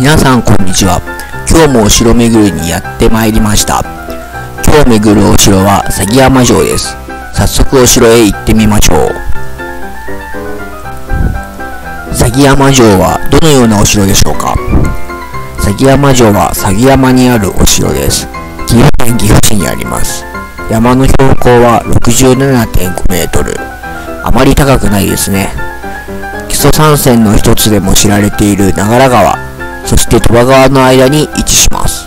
皆さんこんにちは。今日もお城巡りにやってまいりました。今日巡るお城は鷺山城です。早速お城へ行ってみましょう。鷺山城はどのようなお城でしょうか。鷺山城は鷺山にあるお城です。岐阜県岐阜市にあります。山の標高は 67.5 メートル。あまり高くないですね。木曽三川の一つでも知られている長良川、そして鳥羽川の間に位置します。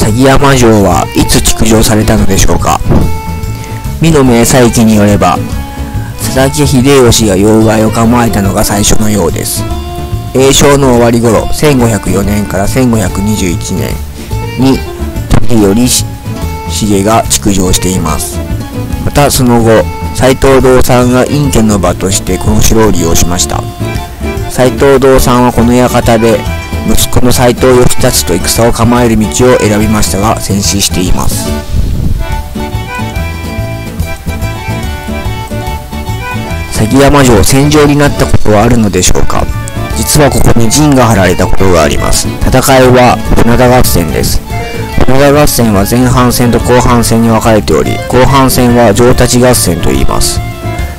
鷺山城はいつ築城されたのでしょうか。美の明細記によれば、佐竹秀吉が要害を構えたのが最初のようです。永正の終わり頃、1504年から1521年に時頼重が築城しています。またその後、斎藤道三が隠居の場としてこの城を利用しました。斎藤道三はこの館で息子の斎藤義達と戦を構える道を選びましたが、戦死しています。鷺山城、戦場になったことはあるのでしょうか。実はここに陣が張られたことがあります。戦いは船田合戦です。船田合戦は前半戦と後半戦に分かれており、後半戦は城立合戦といいます。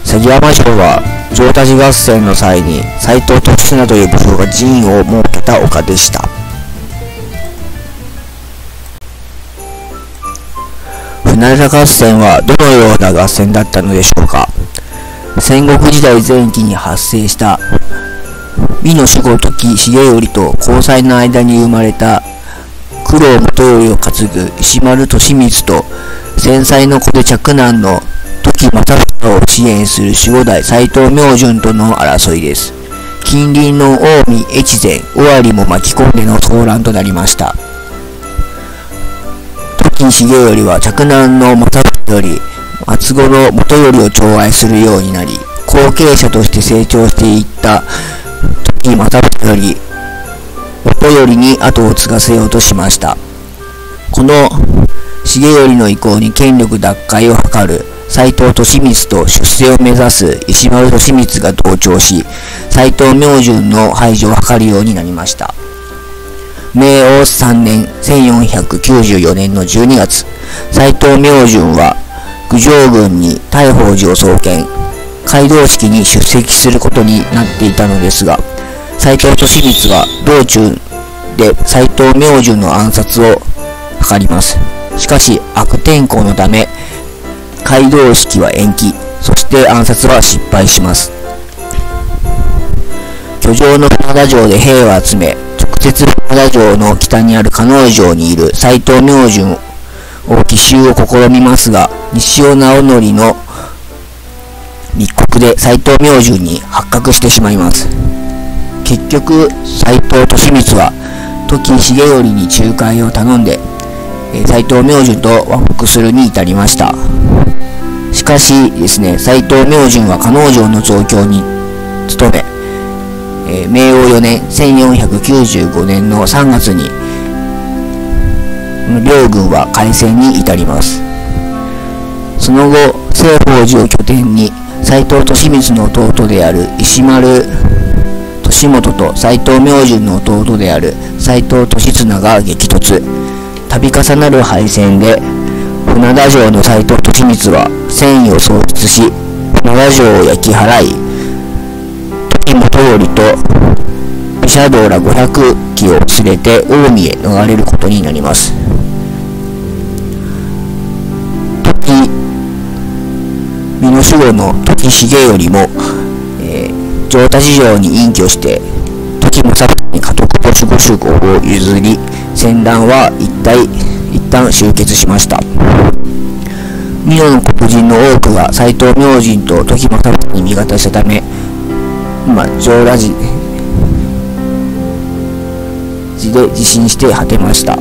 鷺山城は城立合戦の際に斎藤利綱という武将が陣を設けた丘でした。船田合戦はどのような合戦だったのでしょうか。戦国時代前期に発生した美の死後時重頼と交際の間に生まれた九郎元頼を担ぐ石丸利光と、戦災の子で嫡男の時政房を支援する守護代斎藤明順との争いです。近隣の近江、越前、尾張も巻き込んでの騒乱となりました。時重頼は嫡男の政房より松五郎元頼を寵愛するようになり、後継者として成長していった時政房より元頼に後を継がせようとしました。この重頼の意向に権力奪回を図る斎藤利光と出世を目指す石丸利光が同調し、斎藤明順の排除を図るようになりました。明応3年1494年の12月、斎藤明順は郡上郡に大宝寺を創建、開道式に出席することになっていたのですが、斎藤利光は道中で斎藤明順の暗殺を図ります。しかし悪天候のため開道式は延期、そして暗殺は失敗します。居城の船田城で兵を集め、直接船田城の北にある加納城にいる斎藤明順を奇襲を試みますが、西尾直則の密告で斎藤明順に発覚してしまいます。結局斎藤利光は時重頼に仲介を頼んで斎藤明順と和睦するに至りました。しかしですね、斎藤明順は加納城の増強に努め、明応4年1495年の3月に両軍は開戦に至ります。その後、西方寺を拠点に斎藤利光の弟である石丸利元と斎藤明順の弟である斎藤利綱が激突。度重なる敗戦で船田城の斎藤利光は戦意を喪失し、船田城を焼き払い、時元頼と毘沙道ら500騎を連れて近江へ逃れることになります。時美濃守護の時重頼も、城立城に隠居して、時政房に家督と守護職を譲り、戦乱は一旦終結しました。美濃の黒人の多くが斎藤明順と時政房に味方したため、今城ラジで自信して果てました。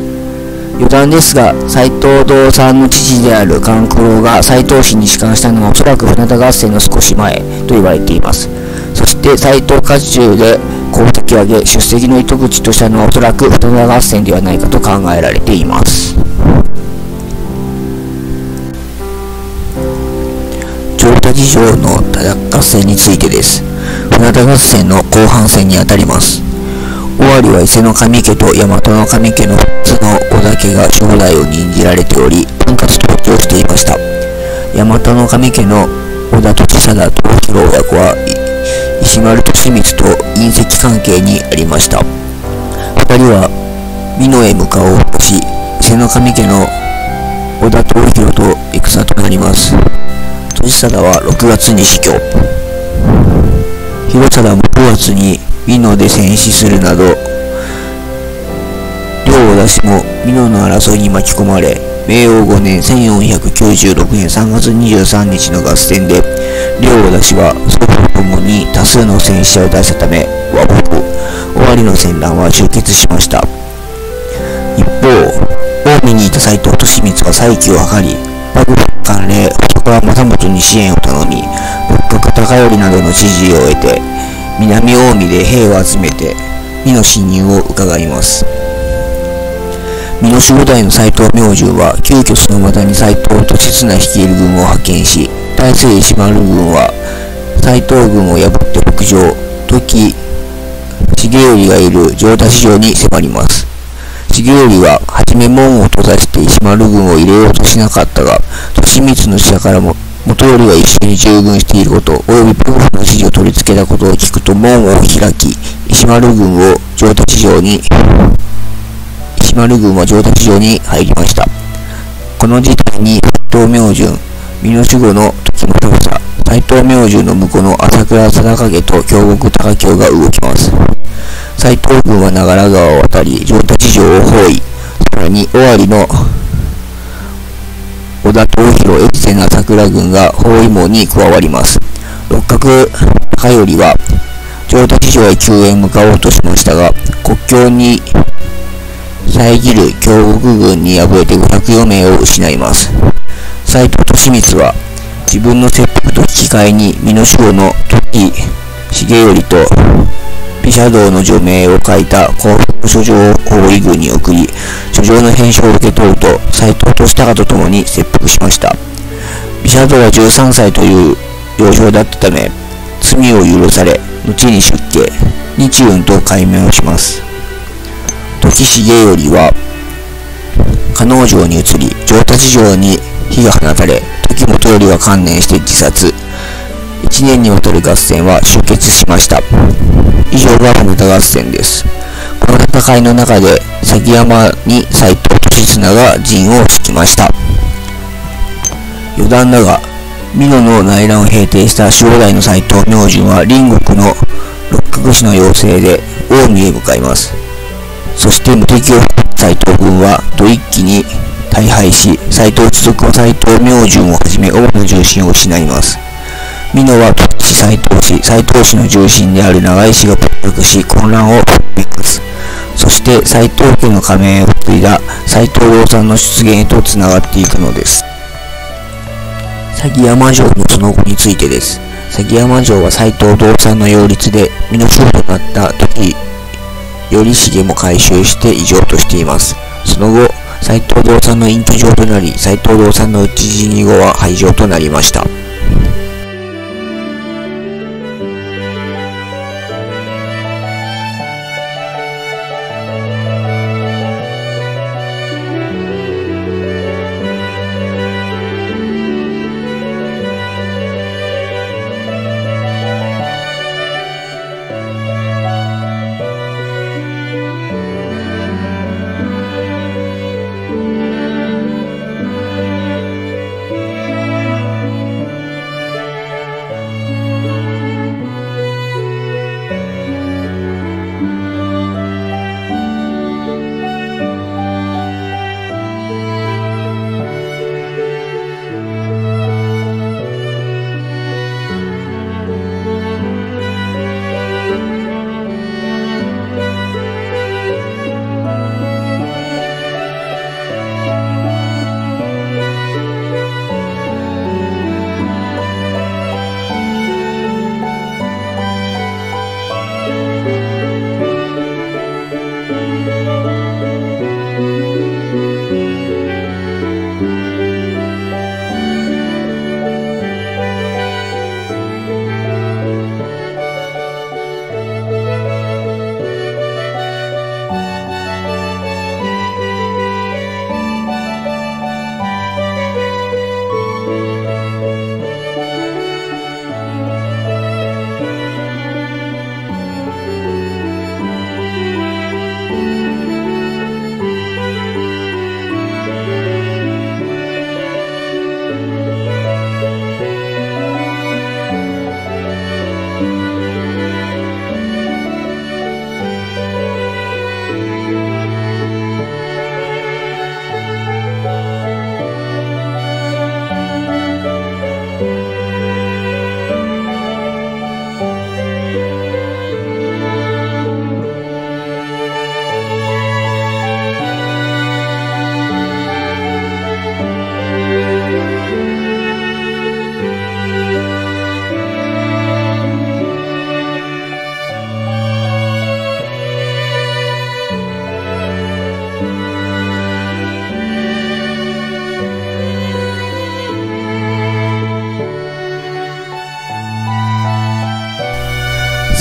余談ですが、斎藤道三の父である勘九郎が斎藤氏に仕官したのはおそらく船田合戦の少し前と言われています。そして斎藤家中で功績を上げ、出席の糸口としたのはおそらく船田合戦ではないかと考えられています。田事情の合戦についてです。船田合戦の後半戦にあたります。尾張は伊勢の神家と大和の神家の2つの織田家が将来を任じられており、分割統治をしていました。大和の神家の織田時貞藤博親子は石丸利光と姻戚関係にありました。2人は美濃へ向かおうとし、伊勢の神家の織田藤博と戦となります。利貞は6月に死去。広貞も5月に美濃で戦死するなど、両織田氏も美濃の争いに巻き込まれ、明王5年1496年3月23日の合戦で、両織田氏は双方ともに多数の戦死者を出したため、和睦、尾張の戦乱は終結しました。一方、近江にいた斎藤利光は再起を図り、幕府関連、細川政元に支援を頼み、六角高頼などの支持を得て、南近江で兵を集めて、美濃侵入を伺います。美濃守護代の斎藤明純は、急遽その股に斎藤利綱率いる軍を派遣し、大勢石丸軍は、斎藤軍を破って北上、時重頼がいる上田城に迫ります。重頼は初め門を閉ざして石丸軍を入れようとしなかったが、利光の使者からも元頼が一緒に従軍していること及び幕府の指示を取り付けたことを聞くと門を開き、石丸軍は上達城に入りました。この事態に斎藤明順、美濃守護の時の長さ、斎藤明順の婿の朝倉貞景と京極高清が動きます。斎藤軍は長良川を渡り、上達城を包囲、さらに尾張の織田藤博越前の桜軍が包囲網に加わります。六角高頼は上達城へ救援向かおうとしましたが、国境に遮る京極軍に敗れて504名を失います。斎藤利光は自分の切腹と引き換えに美濃守護の時重頼と毘沙道の除名を書いた降伏書状を包囲軍に送り、書状の返信を受け取ると斎藤利隆と共に切腹しました。毘沙道は13歳という幼少だったため罪を許され、後に出家日運と改名をします。時重頼は加納城に移り、上達城に火が放たれ、時元頼は観念して自殺。1年にわたる合戦は終結しました。以上が船田合戦です。この戦いの中で崎山に斎藤利綱が陣を敷きました。余談だが、美濃の内乱を平定した守護代の斎藤明順は隣国の六角氏の要請で近江へ向かいます。そして無敵を誇った斎藤軍はと一気に大敗し、斎藤一族は斎藤明順をはじめ主な重心を失います。美濃は時氏斎藤氏の重心である長井氏が発足し、混乱を引き起こす。そして斎藤家の加盟を継いだ斎藤養蚕の出現へとつながっていくのです。崎山城のその後についてです。崎山城は斎藤道三の擁立で美濃守護となった時頼重も改修して異常としています。その後斎藤道三の隠居城となり、斎藤道三の討ち死に後は廃城となりました。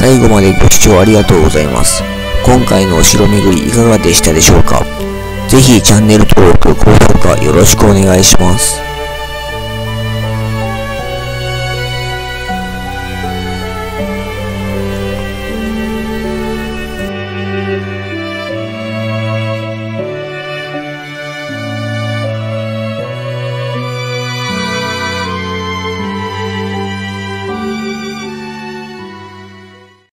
最後までご視聴ありがとうございます。今回のお城巡りいかがでしたでしょうか？ぜひチャンネル登録、高評価よろしくお願いします。